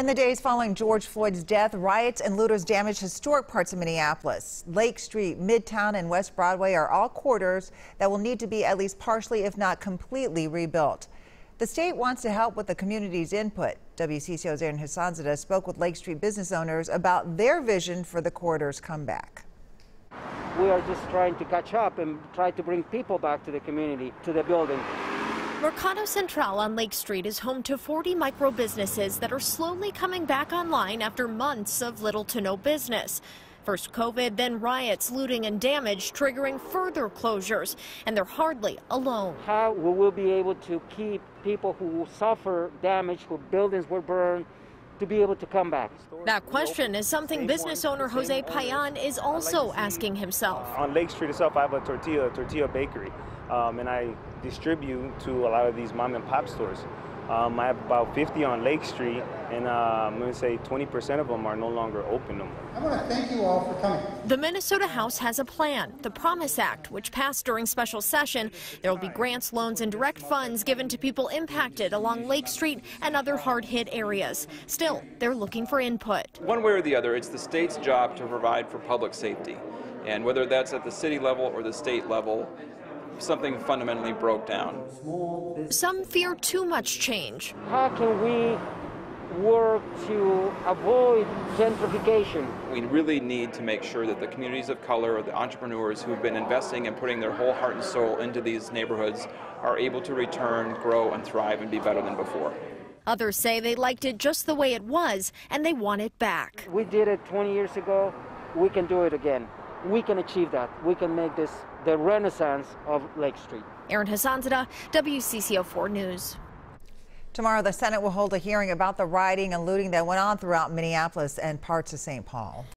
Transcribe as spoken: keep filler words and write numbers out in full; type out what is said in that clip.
In the days following George Floyd's death, riots and looters damaged historic parts of Minneapolis. Lake Street, Midtown, and West Broadway are all corridors that will need to be at least partially, if not completely, rebuilt. The state wants to help with the community's input. W C C O's Erin Hassanzadeh spoke with Lake Street business owners about their vision for the corridor's comeback. We are just trying to catch up and try to bring people back to the community, to the building. Mercado Central on Lake Street is home to forty micro businesses that are slowly coming back online after months of little to no business. First COVID, then riots, looting and damage, triggering further closures, and they're hardly alone. How will we be able to keep people who suffer damage, whose buildings were burned, to be able to come back? That question is something business owner Jose Payan is also asking himself. On Lake Street itself, I have a tortilla, a tortilla bakery, um, and I distribute to a lot of these mom and pop stores. Um, I have about fifty on Lake Street, and uh, I'm going to say twenty percent of them are no longer open no more. I want to thank you all for coming. The Minnesota House has a plan, the Promise Act, which passed during special session. There will be grants, loans, and direct funds given to people impacted along Lake Street and other hard-hit areas. Still, they're looking for input. One way or the other, it's the state's job to provide for public safety, and whether that's at the city level or the state level, something fundamentally broke down. Some fear too much change. How can we work to avoid gentrification? We really need to make sure that the communities of color or the entrepreneurs who've been investing and putting their whole heart and soul into these neighborhoods are able to return, grow, and thrive and be better than before. Others say they liked it just the way it was and they want it back. We did it twenty years ago. We can do it again. We can achieve that. We can make this the renaissance of Lake Street. Erin Hassanzadeh, W C C O four News. Tomorrow, the Senate will hold a hearing about the rioting and looting that went on throughout Minneapolis and parts of Saint Paul.